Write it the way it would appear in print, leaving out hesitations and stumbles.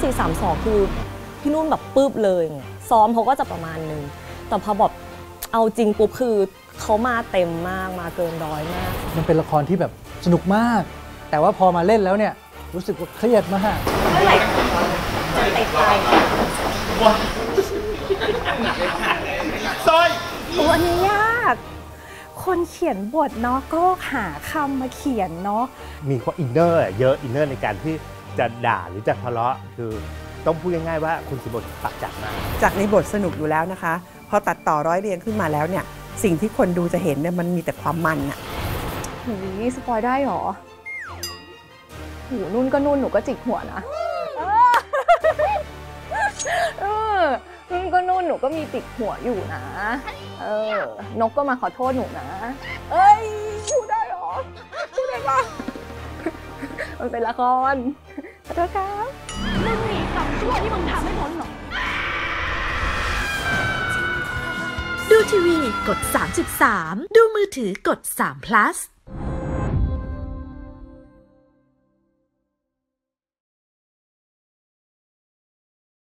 4-3-2คือพี่นุ่นแบบปึ๊บเลยซ้อมเขาก็จะประมาณนึงแต่พอแบบเอาจริงปุ๊บคือเขามาเต็มมากมาเกินร้อยมากมันเป็นละครที่แบบสนุกมากแต่ว่าพอมาเล่นแล้วเนี่ยรู้สึกว่าเครียดมากเมื่อไหร่จะติดใจซอยตัวนี้ยากคนเขียนบทเนาะก็หาคำมาเขียนเนาะมีข้ออินเนอร์เยอะอินเนอร์ในการที่จะด่าหรือจะทะเลาะคือต้องพูดง่ายๆว่าคุณสิบทตัดจากมาจากในบทสนุกอยู่แล้วนะคะพอตัดต่อร้อยเรียงขึ้นมาแล้วเนี่ยสิ่งที่คนดูจะเห็นเนี่ยมันมีแต่ความมันอะโหสปอยได้หรอหูนุ่นก็นุ่นหนูก็จิกหัวนะนุ่นก็นุ่นหนูก็มีจิกหัวอยู่นะนกก็มาขอโทษหนูนะเอ้ยพูดได้หรอพูดได้ปะมันเป็นละครขอโทษครับมึงมีกรรมชั่วที่มึงทำให้พ้นหรอดูทีวีกด 3.3 ดูมือถือกด 3 plus